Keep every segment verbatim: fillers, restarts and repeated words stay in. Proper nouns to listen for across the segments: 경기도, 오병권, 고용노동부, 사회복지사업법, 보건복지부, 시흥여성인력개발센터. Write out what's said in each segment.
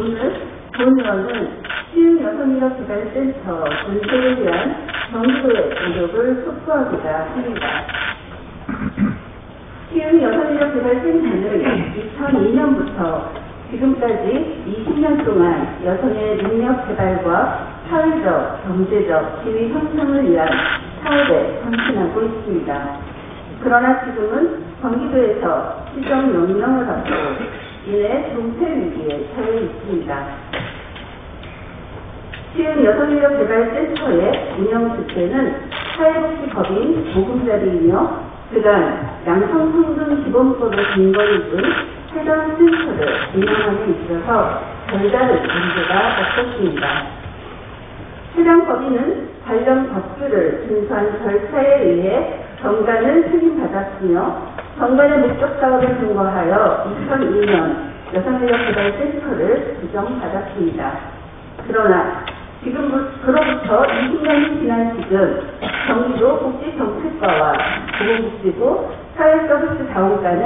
오늘 고용노동부는 시흥여성인력개발센터 건설에 대한 정부의 노력을 촉구하고자 합니다. 시흥여성인력개발센터는 이천이 년부터 지금까지 이십 년 동안 여성의 능력 개발과 사회적, 경제적 지위 형성을 위한 사업에 헌신하고 있습니다. 그러나 지금은 경기도에서 시정 명령을 받고 이내 동태 위기에 처해 있습니다. 시흥여성인력개발센터의 운영 주체는 사회복지법인 보금자리이며 그간 양성평등기본법을 근거로 둔 해당 센터를 운영함에 있어서 별다른 문제가 없었습니다. 해당 법인은 관련 법규를 준수한 절차에 의해 정관을 승인받았으며 정관의 목적 사업을 근거하여 이천이 년 여성인력개발센터를 지정받았습니다. 그러나 지금으로부터 이십 년이 지난 지금 경기도 복지정책과와 보건복지부 사회서비스자원과는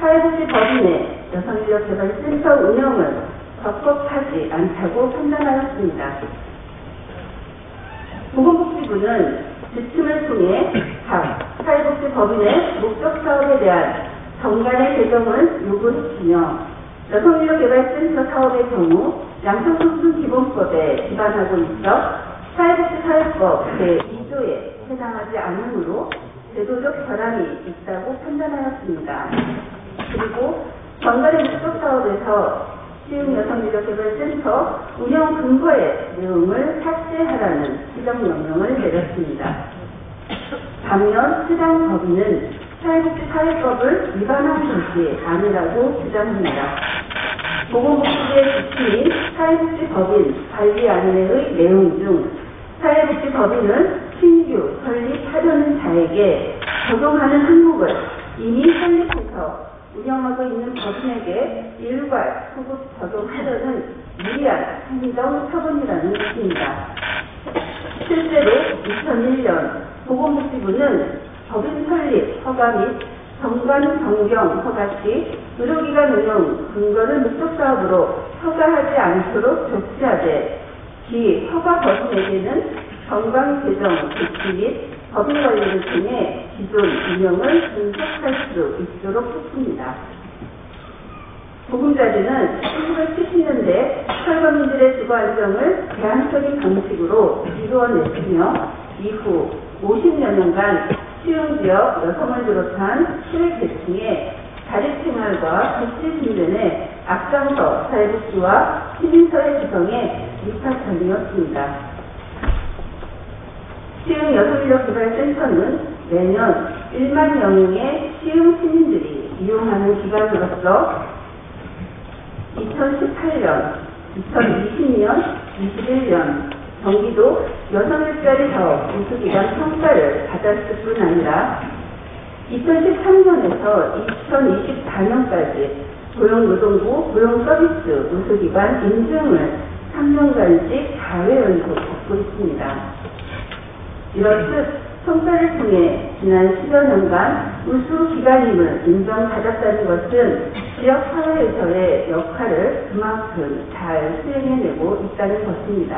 사회복지법인의 여성인력개발센터 운영을 적법하지 않다고 판단하였습니다. 보건복지부는 지침을 통해 각 사회복지법인의 목적사업에 대한 정관의 개정을 요구했으며 여성인력개발센터 사업의 경우 양성평등기본법에 기반하고 있어 사회복지사업법 제이 조에 해당하지 않으므로 제도적 결함이 있다고 판단하였습니다. 그리고 정관의 목적사업에서 시흥여성인력개발센터 운영 근거의 내용을 삭제하라는 시정명령을 내렸습니다. 반면 해당 법인은 사회복지사회법을 위반한 것이 아니라고 주장합니다. 보건복지부의 지침인 사회복지법인 관리안내의 내용 중 사회복지법인은 신규 설립하려는 자에게 적용하는 항목을 이미 설립해서 운영하고 있는 법인에게 일괄 소급 적용하려는 무리한 행정 처분이라는 것입니다. 실제로 이천일 년 보건복지부는 법인 설립 허가 및 정관 변경 허가시 의료기관 운영 근거를 목적사업으로 허가하지 않도록 조치하되 기 허가 법인에게는 정관 개정 조치 및 법인 관리를 통해 기존 운영을 분석할 수 있도록 했습니다. 보금자리는 천구백칠십 년대 철거민들의 주거 안정을 대안적인 방식으로 이루어냈으며 이후 오십 여 년간 시흥지역 여성을 비롯한 소외계층의 자립생활과 복지진전에 앞장서 사회복지와 시민사회 구성에 입학전이었습니다. 시흥여성인력개발센터는 매년 만 명의 시흥시민들이 이용하는 기관으로서 이천십팔 년, 이천이십 년, 이십일 년 경기도 여성일자리 사업 우수기관 평가를 받았을 뿐 아니라 이천십삼 년에서 이천이십사 년까지 고용노동부 고용서비스 우수기관 인증을 삼 년간씩 사 회 연속 받고 있습니다. 이렇듯 평가를 통해 지난 십여 년간 우수기관임을 인정받았다는 것은 지역사회에서의 역할을 그만큼 잘 수행해내고 있다는 것입니다.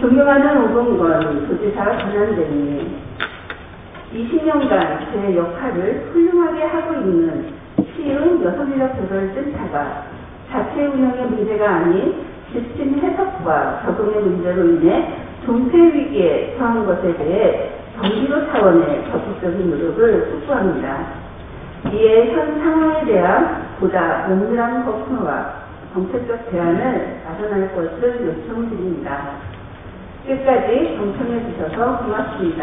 존경하는 오병권 도지사 권한대님, 이십 년간 제 역할을 훌륭하게 하고 있는 시흥여성인력개발센터가 자체 운영의 문제가 아닌 지침 해석과 적응의 문제로 인해 동태 위기에 처한 것에 대해 경기도 차원의 적극적인 노력을 촉구합니다. 이에 현 상황에 대한 보다 면밀한 검토와 정책적 대안을 마련할 것을 요청드립니다. 끝까지 경청해 주셔서 고맙습니다.